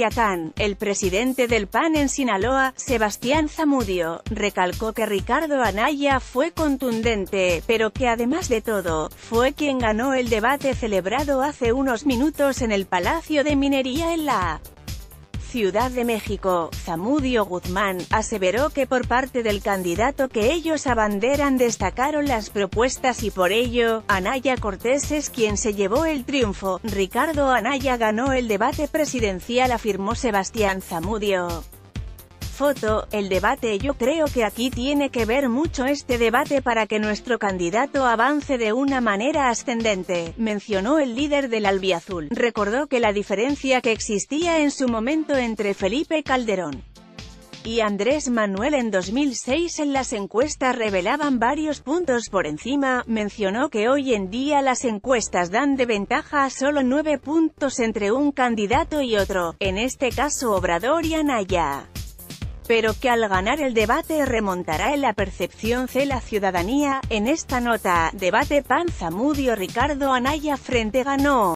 Culiacán, el presidente del PAN en Sinaloa, Sebastián Zamudio, recalcó que Ricardo Anaya fue contundente, pero que además de todo, fue quien ganó el debate celebrado hace unos minutos en el Palacio de Minería en la Ciudad de México. Zamudio Guzmán aseveró que por parte del candidato que ellos abanderan destacaron las propuestas y por ello, Anaya Cortés es quien se llevó el triunfo. Ricardo Anaya ganó el debate presidencial, afirmó Sebastián Zamudio. Foto, el debate. Yo creo que aquí tiene que ver mucho este debate para que nuestro candidato avance de una manera ascendente, mencionó el líder del Albiazul. Recordó que la diferencia que existía en su momento entre Felipe Calderón y Andrés Manuel en 2006 en las encuestas revelaban varios puntos por encima. Mencionó que hoy en día las encuestas dan de ventaja a solo 9 puntos entre un candidato y otro, en este caso Obrador y Anaya, pero que al ganar el debate remontará en la percepción de la ciudadanía. En esta nota, debate PAN Zamudio Ricardo Anaya frente ganó.